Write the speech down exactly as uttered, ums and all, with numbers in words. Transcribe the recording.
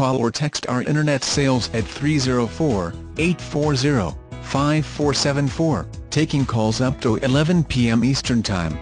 call or text our internet sales at three zero four, eight four zero, five four seven four, taking calls up to eleven p m Eastern Time.